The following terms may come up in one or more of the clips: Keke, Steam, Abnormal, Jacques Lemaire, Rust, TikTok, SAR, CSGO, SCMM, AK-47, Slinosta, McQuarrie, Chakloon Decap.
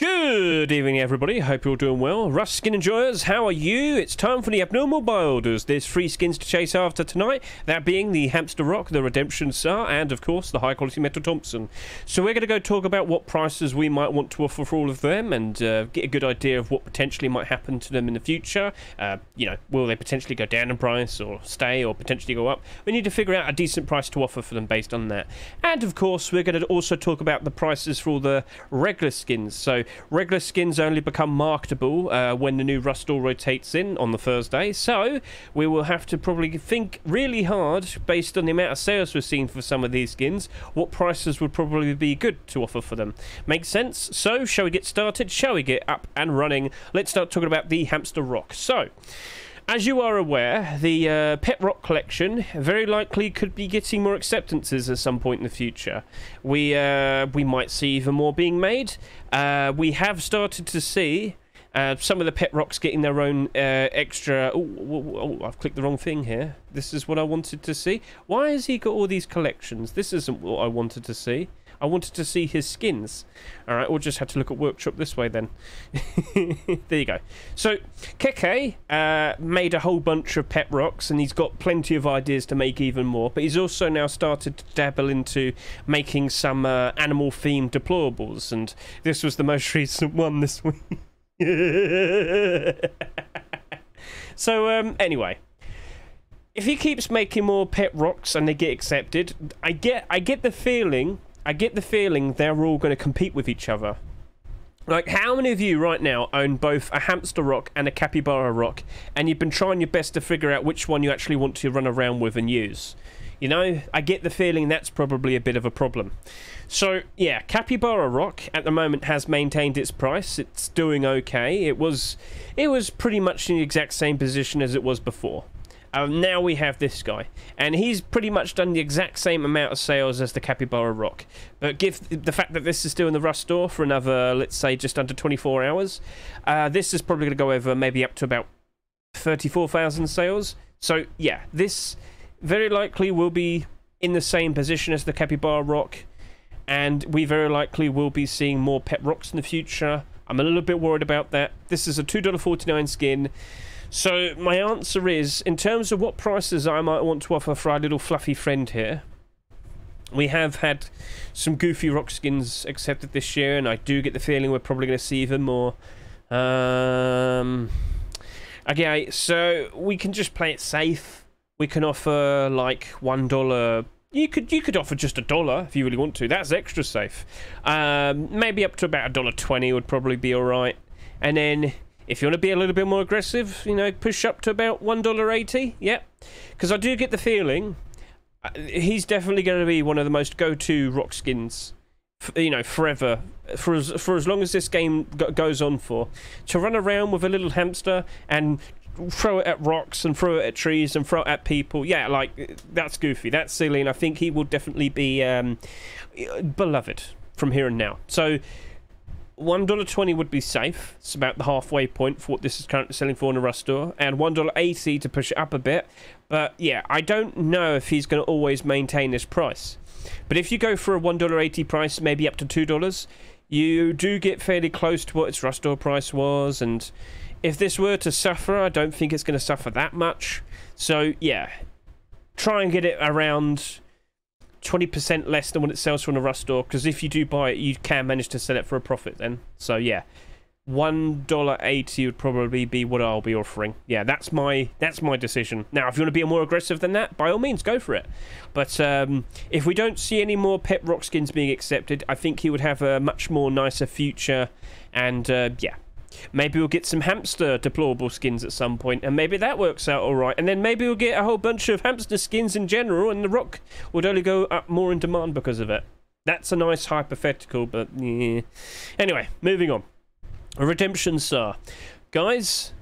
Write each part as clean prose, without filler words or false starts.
Good evening, everybody. Hope you're all doing well. Rust skin enjoyers, how are you? It's time for the Abnormal buy orders. There's 3 skins to chase after tonight, that being the Hamster Rock, the Redemption Star, and of course the high quality Metal Thompson. So we're going to go talk about what prices we might want to offer for all of them and get a good idea of what potentially might happen to them in the future. You know, will they potentially go down in price or stay or potentially go up? We need to figure out a decent price to offer for them based on that. And of course, we're going to also talk about the prices for all the regular skins. So regular skins only become marketable when the new Rust all rotates in on the Thursday. So we will have to probably think really hard based on the amount of sales we've seen for some of these skins, what prices would probably be good to offer for them. Makes sense? So shall we get started? Shall we get up and running? Let's start talking about the Hamster Rock. So as you are aware, the Pet Rock collection very likely could be getting more acceptances at some point in the future. We might see even more being made. We have started to see some of the Pet Rocks getting their own extra... Oh, I've clicked the wrong thing here. This is what I wanted to see. Why has he got all these collections? This isn't what I wanted to see. I wanted to see his skins. Alright, we'll just have to look at Workshop this way then. There you go. So, Keke made a whole bunch of Pet Rocks, and he's got plenty of ideas to make even more, but he's also now started to dabble into making some animal-themed deplorables, and this was the most recent one this week. So, anyway. If he keeps making more Pet Rocks and they get accepted, I get the feeling... they're all going to compete with each other. Like, how many of you right now own both a Hamster Rock and a Capybara Rock, and you've been trying your best to figure out which one you actually want to run around with and use? You know, I get the feeling that's probably a bit of a problem. So, yeah, Capybara Rock at the moment has maintained its price. It's doing okay. It was pretty much in the exact same position as it was before. Now we have this guy, and he's pretty much done the exact same amount of sales as the Capybara Rock. But given the fact that this is still in the Rust store for another, let's say, just under 24 hours, this is probably going to go over maybe up to about 34,000 sales. So, yeah, this very likely will be in the same position as the Capybara Rock, and we very likely will be seeing more Pet Rocks in the future. I'm a little bit worried about that. This is a $2.49 skin. So my answer is, in terms of what prices I might want to offer for our little fluffy friend here, we have had some goofy rock skins accepted this year, and I do get the feeling we're probably going to see even more. Okay, so we can just play it safe. We can offer like $1. You could offer just $1 if you really want to. That's extra safe. Maybe up to about $1.20 would probably be all right, and then, if you want to be a little bit more aggressive, you know, push up to about $1.80. Yep. Because I do get the feeling he's definitely going to be one of the most go-to rock skins, you know, forever. For as long as this game goes on for. To run around with a little hamster and throw it at rocks and throw it at trees and throw it at people. Yeah, like, that's goofy. That's silly. And I think he will definitely be beloved from here and now. So $1.20 would be safe. It's about the halfway point for what this is currently selling for in a Rust store, and $1.80 to push it up a bit. But yeah, I don't know if he's going to always maintain this price. But if you go for a $1.80 price, maybe up to $2, you do get fairly close to what its Rust store price was. And if this were to suffer, I don't think it's going to suffer that much. So yeah, try and get it around 20% less than what it sells from the Rust store, because if you do buy it, you can manage to sell it for a profit then. So yeah, $1.80 would probably be what I'll be offering. Yeah, that's my decision. Now, if you want to be more aggressive than that, by all means, go for it. But if we don't see any more Pet Rock skins being accepted, I think he would have a much more nicer future. And yeah, maybe we'll get some hamster deplorable skins at some point, and maybe that works out all right. And then maybe we'll get a whole bunch of hamster skins in general, and the rock would only go up more in demand because of it. That's a nice hypothetical, but yeah. Anyway, moving on. Redemption Star. Guys,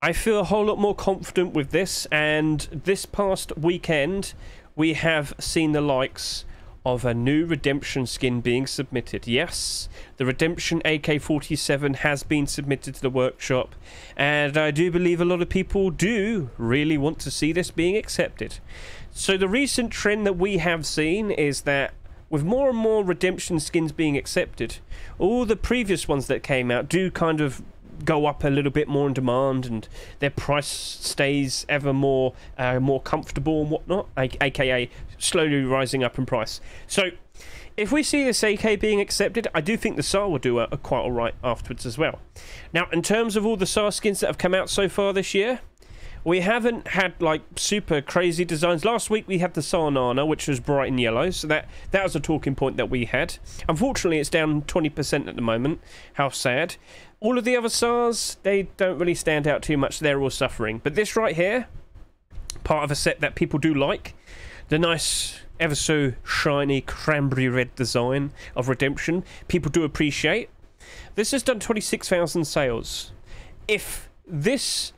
I feel a whole lot more confident with this, and this past weekend, we have seen the likes of a new Redemption skin being submitted. Yes, the Redemption AK-47 has been submitted to the workshop, and I do believe a lot of people do really want to see this being accepted. So the recent trend that we have seen is that with more and more redemption skins being accepted, all the previous ones that came out do kind of go up a little bit more in demand, and their price stays ever more more comfortable and whatnot, aka slowly rising up in price. So if we see this AK being accepted, I do think the SAR will do quite all right afterwards as well. Now, in terms of all the SAR skins that have come out so far this year, we haven't had, like, super crazy designs. Last week, we had the SAR Nana, which was bright and yellow, so that was a talking point that we had. Unfortunately, it's down 20% at the moment. How sad. All of the other SARs, they don't really stand out too much. They're all suffering. But this right here, part of a set that people do like, the nice, ever so shiny cranberry red design of Redemption, people do appreciate. This has done 26,000 sales. If this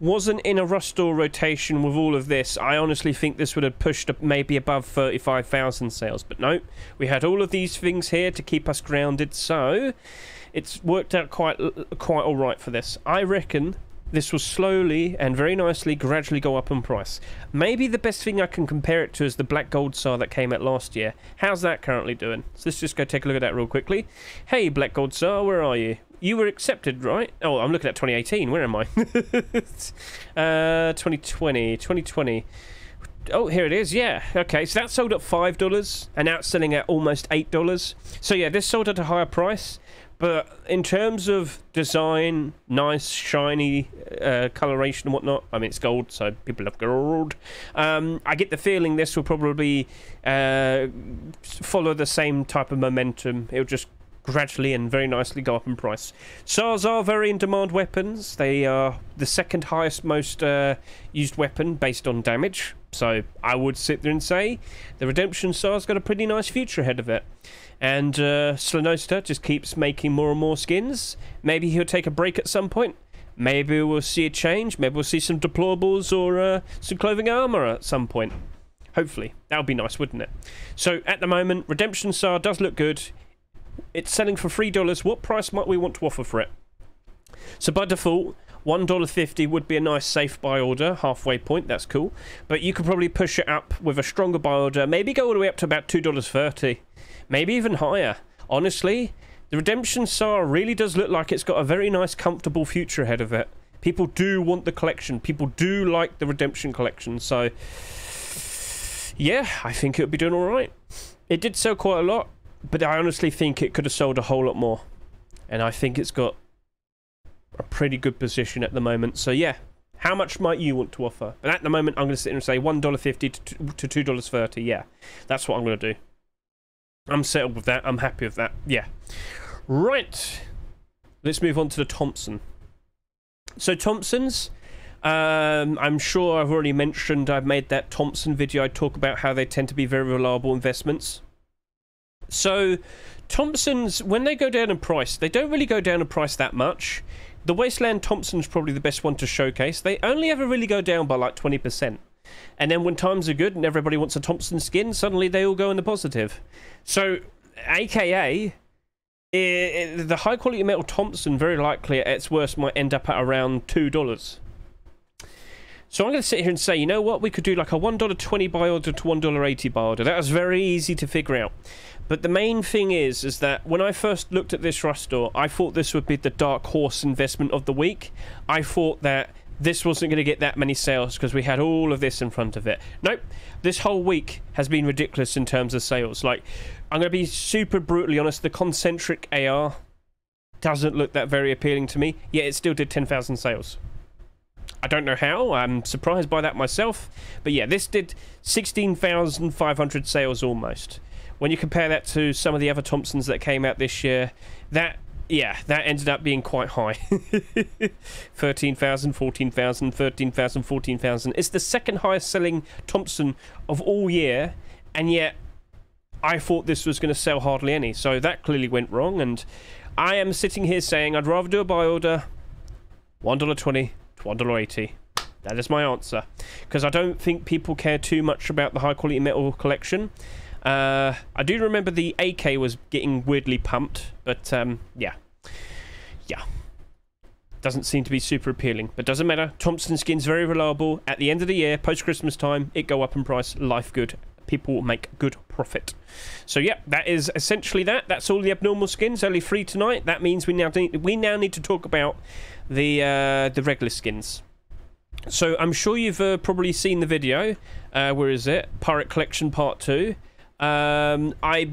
wasn't in a Rust store rotation with all of this, I honestly think this would have pushed up maybe above 35,000 sales, but no, we had all of these things here to keep us grounded, so it's worked out quite all right for this. I reckon this will slowly and very nicely gradually go up in price. Maybe the best thing I can compare it to is the Black Gold SAR that came out last year. How's that currently doing? So let's just go take a look at that real quickly. Hey, Black Gold SAR, where are you? You were accepted, right? Oh, I'm looking at 2018. Where am I? 2020. Oh, here it is. Yeah. Okay, so that sold at $5 and that's selling at almost $8. So yeah, this sold at a higher price. But in terms of design, nice, shiny coloration and whatnot, I mean, it's gold, so people love gold. I get the feeling this will probably follow the same type of momentum. It'll just gradually and very nicely go up in price. SARs are very in-demand weapons. They are the second highest most used weapon based on damage. So I would sit there and say the Redemption SAR's got a pretty nice future ahead of it. And Slinosta just keeps making more and more skins. Maybe he'll take a break at some point. Maybe we'll see a change. Maybe we'll see some deplorables or some clothing armor at some point. Hopefully. That would be nice, wouldn't it? So at the moment, Redemption SAR does look good. It's selling for $3. What price might we want to offer for it? So by default, $1.50 would be a nice safe buy order, halfway point, that's cool. But you could probably push it up with a stronger buy order, maybe go all the way up to about $2.30, maybe even higher. Honestly, the Redemption SAR really does look like it's got a very nice, comfortable future ahead of it. People do want the collection. People do like the Redemption collection. So, yeah, I think it would be doing all right. It did sell quite a lot, but I honestly think it could have sold a whole lot more. And I think it's got a pretty good position at the moment. So yeah, how much might you want to offer? But at the moment, I'm going to sit here and say $1.50 to $2.30. Yeah, that's what I'm going to do. I'm settled with that. I'm happy with that. Yeah. Right. Let's move on to the Thompson. So Thompson's, I'm sure I've already mentioned, I've made that Thompson video. I talk about how they tend to be very reliable investments. So Thompson's, when they go down in price, they don't really go down in price that much. The Wasteland Thompson's probably the best one to showcase. They only ever really go down by like 20%. And then when times are good and everybody wants a Thompson skin, suddenly they all go in the positive. So, aka, the high quality metal Thompson very likely at its worst might end up at around $2. So I'm going to sit here and say, you know what, we could do like a $1.20 buy order to $1.80 buy order. That was very easy to figure out. But the main thing is that when I first looked at this Rust store, I thought this would be the dark horse investment of the week. I thought that this wasn't going to get that many sales because we had all of this in front of it. Nope, this whole week has been ridiculous in terms of sales. Like, I'm going to be super brutally honest, the Concentric AR doesn't look that very appealing to me, yet it still did 10,000 sales. I don't know how, I'm surprised by that myself, but yeah, this did 16,500 sales almost. When you compare that to some of the other Thompsons that came out this year, that ended up being quite high. 13,000, 14,000, 13,000, 14,000. It's the second highest selling Thompson of all year, and yet I thought this was going to sell hardly any, so that clearly went wrong, and I am sitting here saying I'd rather do a buy order, $1.20 to $1.80. That is my answer, because I don't think people care too much about the high quality metal collection. I do remember the AK was getting weirdly pumped, but yeah, doesn't seem to be super appealing, but doesn't matter. Thompson skin's very reliable. At the end of the year, post Christmas time, it go up in price. Life good. people make good profit. So yeah, that is essentially that. That's all the abnormal skins, only 3 tonight. That means we now need to talk about the regular skins. So I'm sure you've probably seen the video. Where is it? Pirate Collection Part 2. I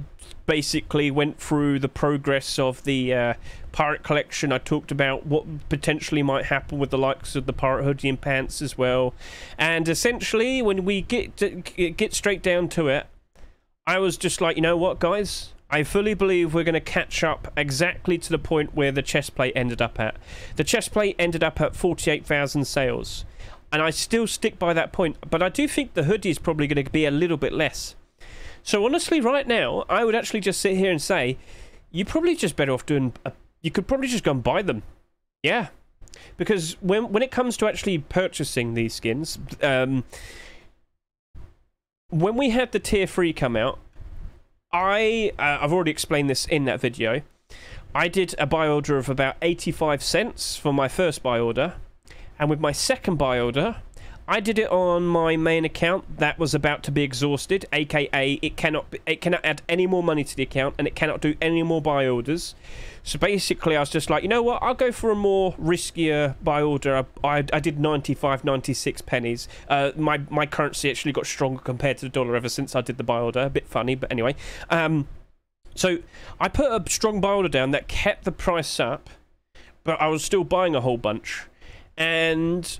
basically went through the progress of the pirate collection. I talked about what potentially might happen with the likes of the pirate hoodie and pants as well. And essentially, when we get straight down to it, I was just like, you know what, guys? I fully believe we're going to catch up exactly to the point where the chest plate ended up at. The chest plate ended up at 48,000 sales. And I still stick by that point. But I do think the hoodie is probably going to be a little bit less. So honestly, right now, I would actually just sit here and say, you're probably just better off doing... you could probably just go and buy them. Yeah. Because when it comes to actually purchasing these skins... when we had the Tier 3 come out, I've already explained this in that video. I did a buy order of about 85 cents for my first buy order. And with my second buy order, I did it on my main account that was about to be exhausted, aka it cannot add any more money to the account and it cannot do any more buy orders. So basically I was just like, you know what, I'll go for a more riskier buy order. I did 95.96 pennies. My currency actually got stronger compared to the dollar ever since I did the buy order. A bit funny, but anyway. So I put a strong buy order down that kept the price up, but I was still buying a whole bunch. And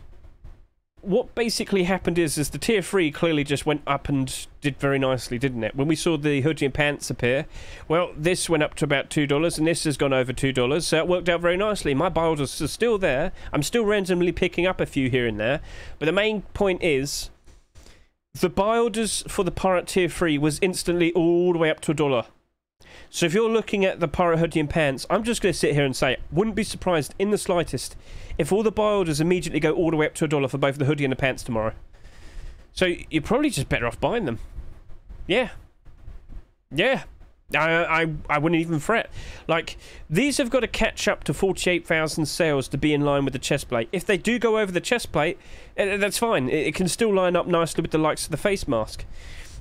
what basically happened is the Tier 3 clearly just went up and did very nicely, didn't it? When we saw the hoodie and pants appear, well, this went up to about $2 and this has gone over $2, so it worked out very nicely. My buy orders are still there. I'm still randomly picking up a few here and there, but the main point is the buy orders for the pirate Tier 3 was instantly all the way up to $1. So if you're looking at the pirate hoodie and pants, I'm just going to sit here and say, wouldn't be surprised in the slightest if all the buy orders immediately go all the way up to $1 for both the hoodie and the pants tomorrow. So you're probably just better off buying them. Yeah. Yeah. I wouldn't even fret. Like, these have got to catch up to 48,000 sales to be in line with the chest plate. If they do go over the chest plate, that's fine. It can still line up nicely with the likes of the face mask.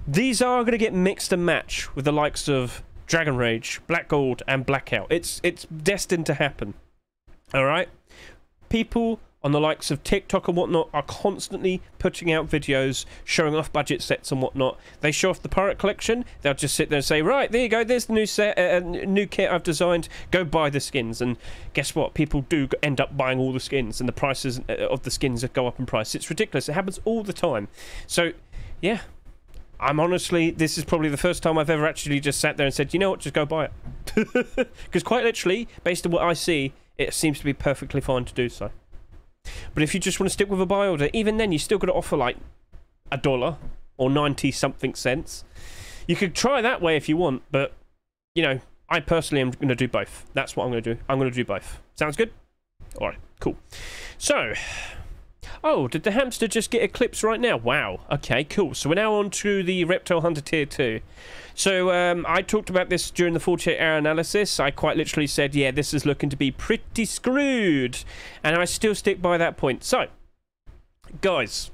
These are going to get mixed and match with the likes of Dragon Rage, Black Gold, and Blackout. It's destined to happen. All right? People on the likes of TikTok and whatnot are constantly putting out videos, showing off budget sets and whatnot. They show off the pirate collection. They'll just sit there and say, right, there you go. There's the new set, new kit I've designed. Go buy the skins. And guess what? People do end up buying all the skins, and the prices of the skins go up in price. It's ridiculous. It happens all the time. So, yeah. I'm honestly, this is probably the first time I've ever actually just sat there and said, you know what, just go buy it. Because quite literally, based on what I see, it seems to be perfectly fine to do so. But if you just want to stick with a buy order, even then, you still got to offer like $1 or 90-something cents. You could try that way if you want, but, you know, I personally am going to do both. That's what I'm going to do. I'm going to do both. Sounds good? All right, cool. So... oh, did the hamster just get eclipsed right now? Wow. Okay, cool. So we're now on to the Reptile Hunter Tier 2. So I talked about this during the 48-hour analysis. I quite literally said, yeah, this is looking to be pretty screwed. And I still stick by that point. So, guys,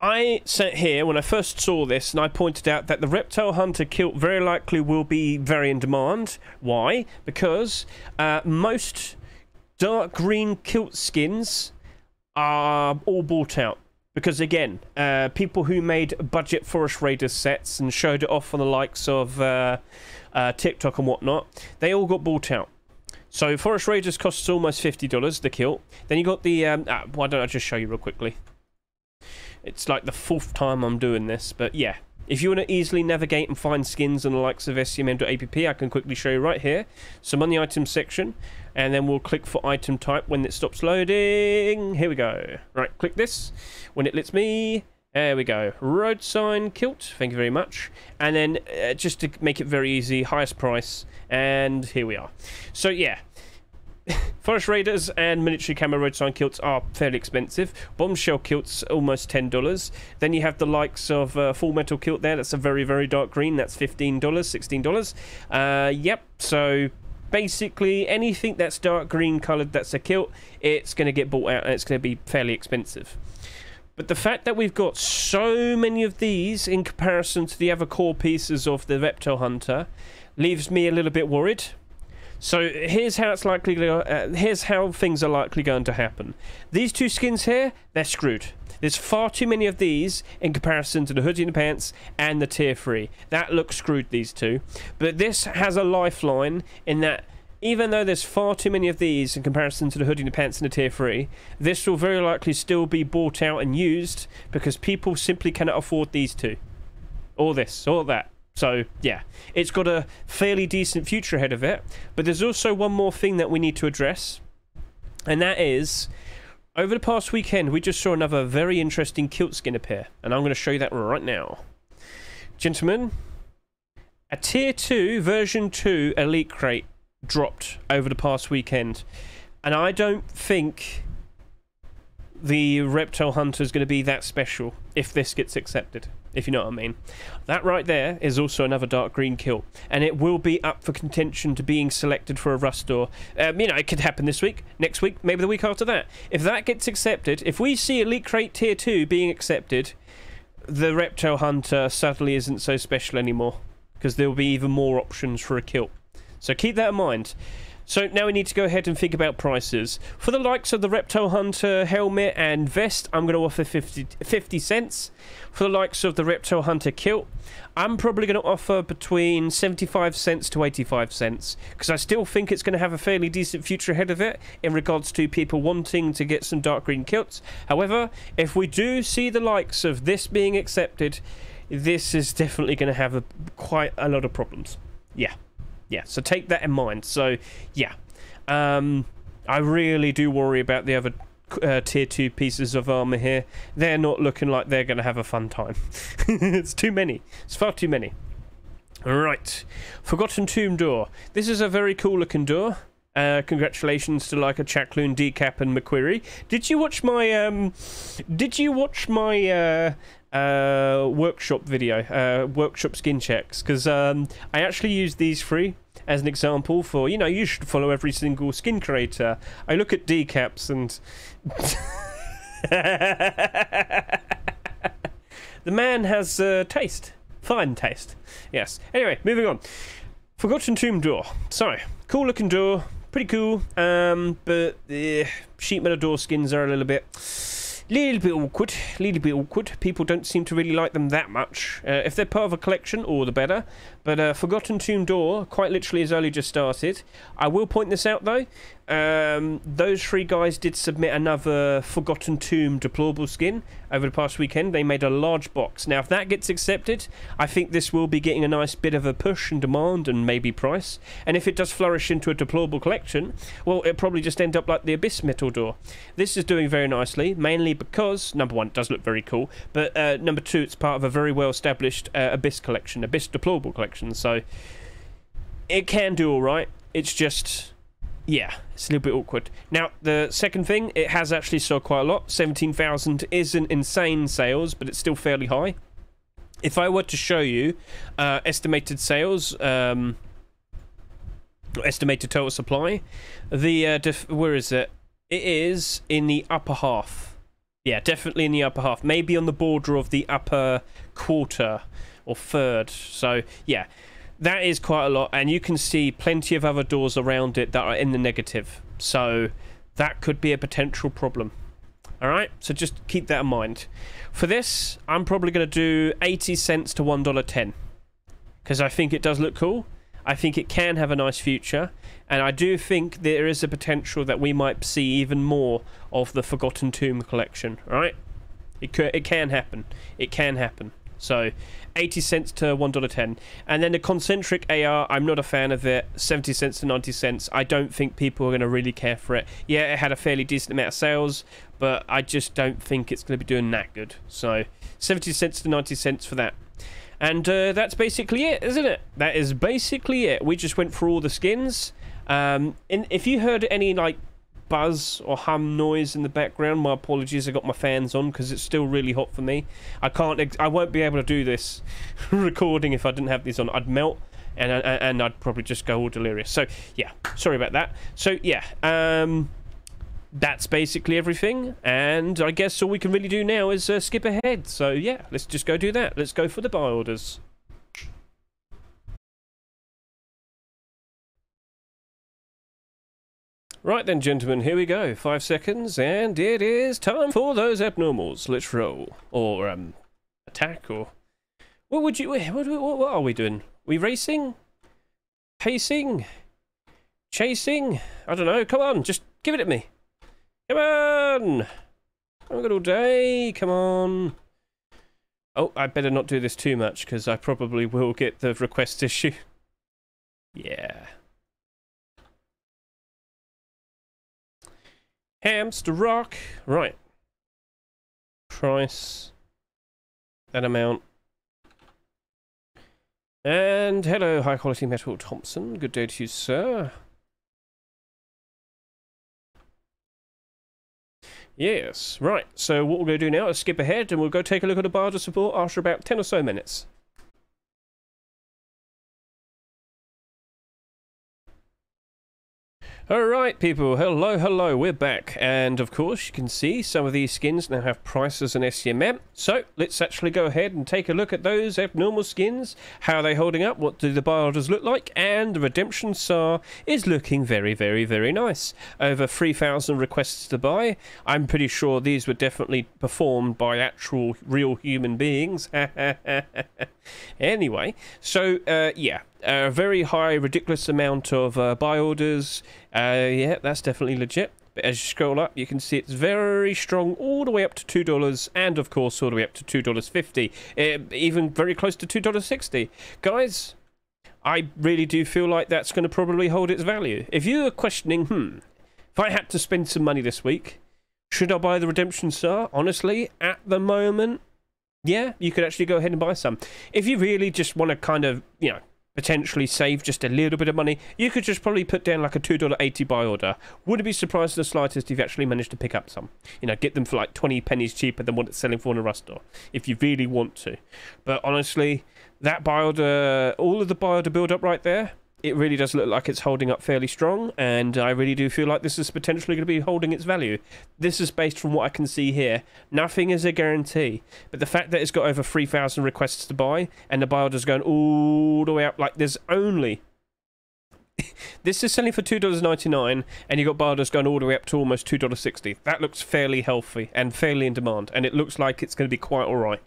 I sat here when I first saw this and I pointed out that the Reptile Hunter kilt very likely will be very in demand. Why? Because most dark green kilt skins... are all bought out because, again, people who made budget Forest Raiders sets and showed it off on the likes of TikTok and whatnot, they all got bought out. So Forest Raiders costs almost $50, the kilt. Then you got the why don't I just show you real quickly? It's like the 4th time I'm doing this, but yeah, if you want to easily navigate and find skins and the likes of scmm.app, I can quickly show you right here. So I'm on the item section, and then we'll click for item type when it stops loading. Here we go. Right, click this. When it lets me... there we go. Road sign kilt. Thank you very much. And then, just to make it very easy, highest price. And here we are. So, yeah. Forest Raiders and miniature camo road sign kilts are fairly expensive. Bombshell kilts, almost $10. Then you have the likes of Full Metal kilt there. That's a very, very dark green. That's $15, $16. Yep, so... basically anything that's dark green coloured that's a kilt, it's going to get bought out and it's going to be fairly expensive. But the fact that we've got so many of these in comparison to the other core pieces of the Reptile Hunter leaves me a little bit worried. So here's how it's likely to, here's how things are likely going to happen. These two skins here, they're screwed. There's far too many of these in comparison to the hoodie and the pants and the tier 3. That looks screwed, these two. But this has a lifeline in that even though there's far too many of these in comparison to the hoodie and the pants and the tier 3, this will very likely still be bought out and used because people simply cannot afford these two. Or this, or that. So, yeah, it's got a fairly decent future ahead of it. But there's also one more thing that we need to address. And that is, over the past weekend, we just saw another very interesting kilt skin appear. And I'm going to show you that right now. Gentlemen, a Tier 2, Version 2 Elite Crate dropped over the past weekend. And I don't think the Reptile Hunter is going to be that special if this gets accepted. If you know what I mean. That right there is also another dark green kilt, and it will be up for contention to being selected for a Rust door. You know, it could happen this week, next week, maybe the week after that. If that gets accepted, if we see Elite Crate Tier 2 being accepted, the Reptile Hunter suddenly isn't so special anymore, because there will be even more options for a kilt. So keep that in mind. So now we need to go ahead and think about prices. For the likes of the Reptile Hunter helmet and vest, I'm going to offer 50 cents. For the likes of the Reptile Hunter kilt, I'm probably going to offer between 75 cents to 85 cents. Because I still think it's going to have a fairly decent future ahead of it in regards to people wanting to get some dark green kilts. However, if we do see the likes of this being accepted, this is definitely going to have quite a lot of problems. Yeah. Yeah, so take that in mind. So, yeah. I really do worry about the other tier 2 pieces of armor here. They're not looking like they're going to have a fun time. It's too many. It's far too many. Right. Forgotten Tomb Door. This is a very cool looking door. Congratulations to like a Chakloon Decap and McQuarrie. Did you watch my workshop video, workshop skin checks? Because I actually used these three as an example for, you know, you should follow every single skin creator. I look at decaps and the man has taste, fine taste. Yes. Anyway, moving on. Forgotten Tomb Door. So cool looking door, pretty cool. But the sheet metal door skins are a little bit awkward. People don't seem to really like them that much. If they're part of a collection, all the better. But Forgotten Tomb Door quite literally has only just started. I will point this out though, those three guys did submit another Forgotten Tomb Deplorable skin over the past weekend. They made a large box. Now if that gets accepted, I think this will be getting a nice bit of a push and demand and maybe price. And if it does flourish into a Deplorable collection, well, it'll probably just end up like the Abyss Metal Door. This is doing very nicely, mainly because, number one, it does look very cool, but number two, it's part of a very well established Abyss collection, Abyss Deplorable collection, so it can do all right. It's just, yeah, it's a little bit awkward. Now the second thing, it has actually sold quite a lot. 17,000 isn't insane sales, but it's still fairly high. If I were to show you estimated sales, estimated total supply, the where is it? It is in the upper half. Yeah, definitely in the upper half, maybe on the border of the upper quarter or third. So yeah, that is quite a lot, and you can see plenty of other doors around it that are in the negative, so that could be a potential problem. All right, so just keep that in mind. For this, I'm probably going to do 80 cents to $1.10, because I think it does look cool. I think it can have a nice future, and I do think there is a potential that we might see even more of the Forgotten Tomb collection, right? It can happen. It can happen. So 80 cents to $1.10. And then the Concentric AR, I'm not a fan of it. 70 cents to 90 cents. I don't think people are going to really care for it. Yeah, it had a fairly decent amount of sales, but I just don't think it's going to be doing that good. So 70 cents to 90 cents for that. And that's basically it, isn't it? That is basically it. We just went through all the skins. And if you heard any like buzz or hum noise in the background, my apologies. I got my fans on because it's still really hot for me. I won't be able to do this recording if I didn't have these on. I'd melt, and I'd probably just go all delirious. So yeah, sorry about that. So yeah, that's basically everything, and I guess all we can really do now is skip ahead. So yeah, let's just go do that. Let's go for the buy orders. Right then, gentlemen, here we go. 5 seconds, and it is time for those abnormals. Let's roll. Or, attack, or... What would you... What are we doing? We racing? Pacing? Chasing? I don't know. Come on, just give it at me. Come on! I haven't got all day. Come on. Oh, I better not do this too much, because I probably will get the request issue. Yeah. Hamster rock. Right. Price. That amount. And hello, high quality metal Thompson. Good day to you, sir. Yes. Right. So what we'll go do now is skip ahead, and we'll go take a look at the barter support after about 10 or so minutes. Alright people, hello, hello, we're back, and of course you can see some of these skins now have prices and SCMM, so let's actually go ahead and take a look at those abnormal skins. How are they holding up? What do the buy orders look like? And the redemption SAR is looking very, very, very nice. Over 3,000 requests to buy. I'm pretty sure these were definitely performed by actual real human beings. Anyway, so yeah, a very high, ridiculous amount of buy orders. Yeah, that's definitely legit. But as you scroll up, you can see it's very strong all the way up to $2, and of course all the way up to $2.50, even very close to $2.60. Guys, I really do feel like that's going to probably hold its value. If you are questioning, if I had to spend some money this week, should I buy the Redemption Star? Honestly, at the moment, yeah, you could actually go ahead and buy some. If you really just want to kind of, you know, potentially save just a little bit of money, you could just probably put down like a $2.80 buy order. Wouldn't be surprised in the slightest if you actually managed to pick up some. You know, get them for like 20 pennies cheaper than what it's selling for in a Rust store, if you really want to. But honestly, that buy order, all of the buy order build up right there, it really does look like it's holding up fairly strong, and I really do feel like this is potentially going to be holding its value. This is based from what I can see here. Nothing is a guarantee, but the fact that it's got over 3,000 requests to buy, and the buy order's going all the way up, like there's only... This is selling for $2.99, and you've got buy orders going all the way up to almost $2.60. That looks fairly healthy and fairly in demand, and it looks like it's going to be quite alright.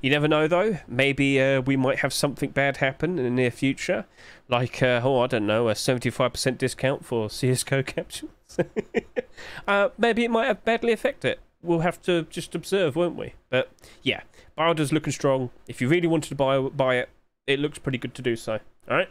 You never know though, maybe we might have something bad happen in the near future, like, oh, I don't know, a 75% discount for CSGO captions. Maybe it might have badly affected it. We'll have to just observe, won't we? But yeah, buy orders looking strong. If you really wanted to buy it, it looks pretty good to do so. Alright,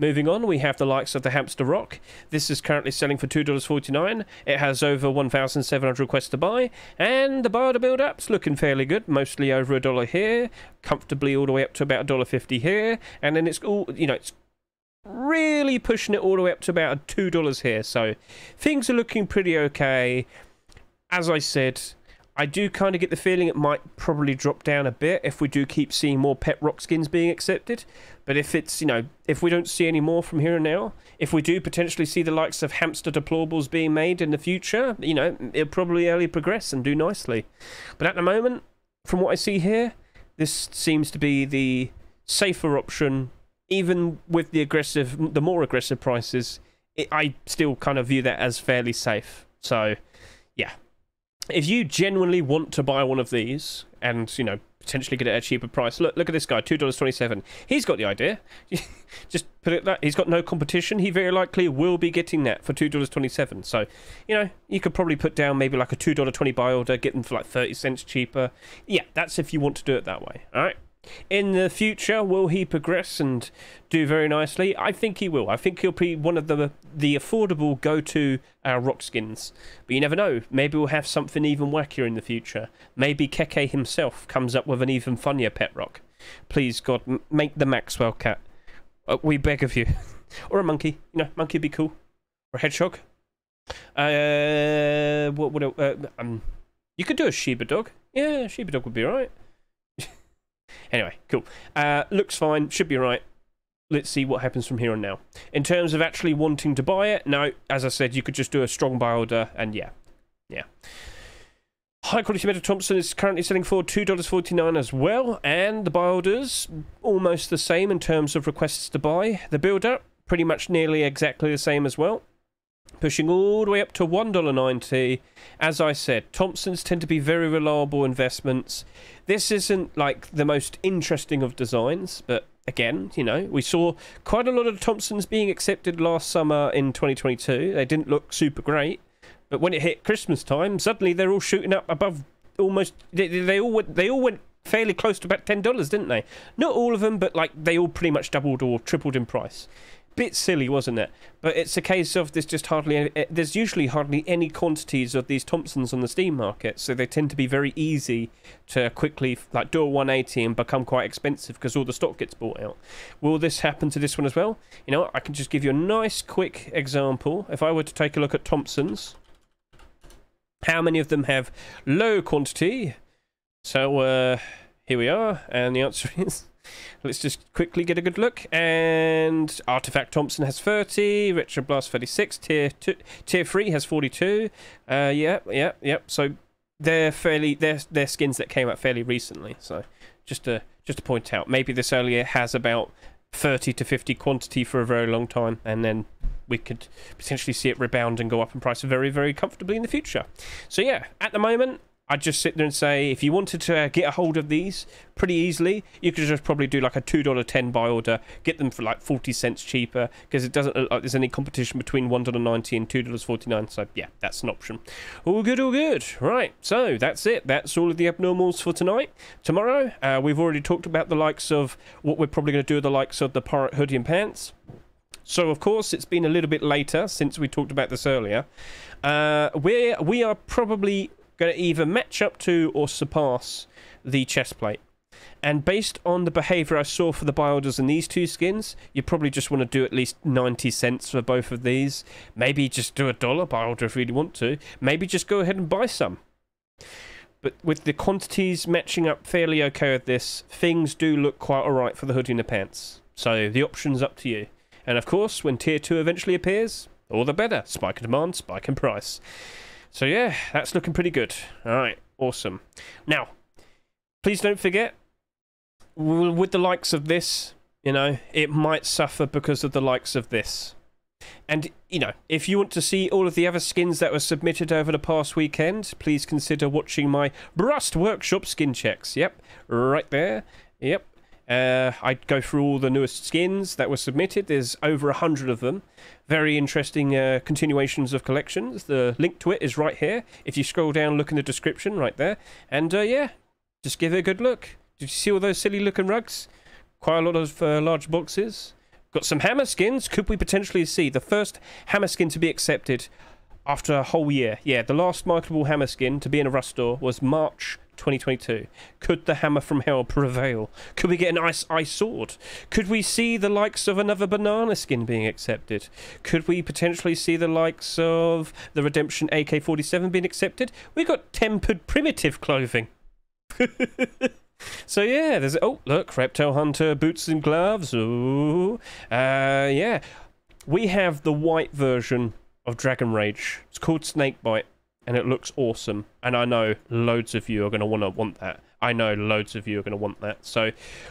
moving on, we have the likes of the Hamster Rock. This is currently selling for $2.49. It has over 1,700 requests to buy, and the buy order build-up's looking fairly good, mostly over $1 here, comfortably all the way up to about $1.50 here, and then it's all, you know, it's really pushing it all the way up to about $2 here, so things are looking pretty okay. As I said, I do kind of get the feeling it might probably drop down a bit if we do keep seeing more pet rock skins being accepted. But if it's, you know, if we don't see any more from here and now, if we do potentially see the likes of hamster deplorables being made in the future, you know, it'll probably early progress and do nicely. But at the moment, from what I see here, this seems to be the safer option. Even with the aggressive, the more aggressive prices, I still kind of view that as fairly safe. So, yeah. If you genuinely want to buy one of these and, you know, potentially get it at a cheaper price, look at this guy, $2.27. He's got the idea. Just put it that he's got no competition. He very likely will be getting that for $2.27. So, you know, you could probably put down maybe like a $2.20 buy order, get them for like 30 cents cheaper. Yeah, that's if you want to do it that way. All right. In the future, will he progress and do very nicely? I think he will. I think he'll be one of the affordable go-to rock skins. But you never know. Maybe we'll have something even wackier in the future. Maybe Keke himself comes up with an even funnier pet rock. Please, God, make the Maxwell cat. We beg of you. Or a monkey. You know, monkey would be cool. Or a hedgehog. What would it, you could do a Sheba dog. Yeah, a Sheba dog would be all right. Anyway, cool. Looks fine. Should be right. Let's see what happens from here on now. In terms of actually wanting to buy it, no, as I said, you could just do a strong buy order, and yeah, Yeah. High quality metal Thompson is currently selling for $2.49 as well, and the buy orders almost the same in terms of requests to buy. The build up pretty much nearly exactly the same as well, pushing all the way up to $1.90. As I said, Thompsons tend to be very reliable investments. This isn't like the most interesting of designs, but again, you know, we saw quite a lot of Thompsons being accepted last summer in 2022. They didn't look super great, but when it hit Christmas time, suddenly they're all shooting up above almost... They all went fairly close to about $10, didn't they? Not all of them, but like they all pretty much doubled or tripled in price. Bit silly, wasn't it? But it's a case of there's just there's usually hardly any quantities of these Thompsons on the Steam market, so they tend to be very easy to quickly like do a 180 and become quite expensive because all the stock gets bought out. Will this happen to this one as well? You know, I can just give you a nice quick example. If I were to take a look at Thompsons, how many of them have low quantity? So here we are, and the answer is... Let's just quickly get a good look. And Artifact Thompson has 30, Retro Blast 36, tier 3 has 42. Yep. So they're skins that came out fairly recently. So just to point out, maybe this earlier has about 30 to 50 quantity for a very long time, and then we could potentially see it rebound and go up in price very, very comfortably in the future. So yeah, at the moment, I'd just sit there and say, if you wanted to get a hold of these pretty easily, you could just probably do like a $2.10 buy order, get them for like 40 cents cheaper, because it doesn't look like there's any competition between $1.90 and $2.49. So yeah, that's an option. All good, all good. Right, so that's it. That's all of the abnormals for tonight. Tomorrow, we've already talked about the likes of what we're probably going to do with the likes of the pirate hoodie and pants. So, of course, it's been a little bit later since we talked about this earlier. We are probably... going to either match up to or surpass the chest plate, and based on the behavior I saw for the buy orders in these two skins, you probably just want to do at least 90 cents for both of these. Maybe just do $1 buy order if you really want to. Maybe just go ahead and buy some. But with the quantities matching up fairly okay with this, things do look quite all right for the hoodie and the pants, so the option's up to you. And of course, when tier 2 eventually appears, all the better. Spike in demand, spike in price. So yeah, that's looking pretty good. All right, awesome. Now, please don't forget, with the likes of this, you know, it might suffer because of the likes of this. And, you know, if you want to see all of the other skins that were submitted over the past weekend, please consider watching my Rust Workshop skin checks. Yep, right there. Yep. I go through all the newest skins that were submitted. There's over 100 of them. Very interesting continuations of collections. The link to it is right here. If you scroll down, look in the description right there. And yeah, just give it a good look. Did you see all those silly looking rugs? Quite a lot of large boxes. Got some hammer skins. Could we potentially see the first hammer skin to be accepted after a whole year? Yeah, the last marketable hammer skin to be in a Rust store was March 2022. Could the hammer from hell prevail? Could we get an ice sword? Could we see the likes of another banana skin being accepted? Could we potentially see the likes of the redemption AK-47 being accepted? We got tempered primitive clothing. So yeah, there's, oh look, reptile hunter boots and gloves. Ooh, yeah, we have the white version of Dragon Rage. It's called Snakebite, and it looks awesome, and I know loads of you are going to want that. I know loads of you are going to want that. So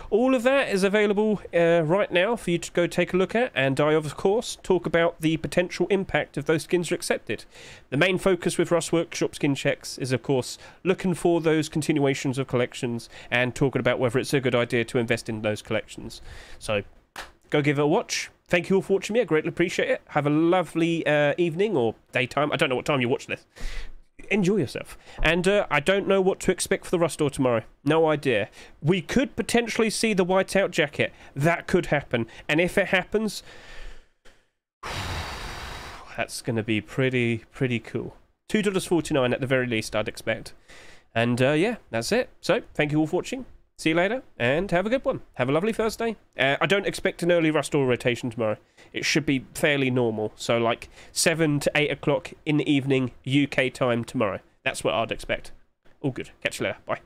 all of that is available right now for you to go take a look at, and I of course talk about the potential impact if those skins are accepted. The main focus with Rust Workshop skin checks is of course looking for those continuations of collections and talking about whether it's a good idea to invest in those collections. So go give it a watch. Thank you all for watching me. I greatly appreciate it. Have a lovely evening or daytime. I don't know what time you watch this. Enjoy yourself. And I don't know what to expect for the Rust store tomorrow. No idea. We could potentially see the whiteout jacket. That could happen. And if it happens, that's going to be pretty cool. $2.49 at the very least, I'd expect. And yeah, that's it. So thank you all for watching. See you later, and have a good one. Have a lovely Thursday. I don't expect an early Rust or rotation tomorrow. It should be fairly normal, so like 7 to 8 o'clock in the evening UK time tomorrow. That's what I'd expect. All good. Catch you later. Bye.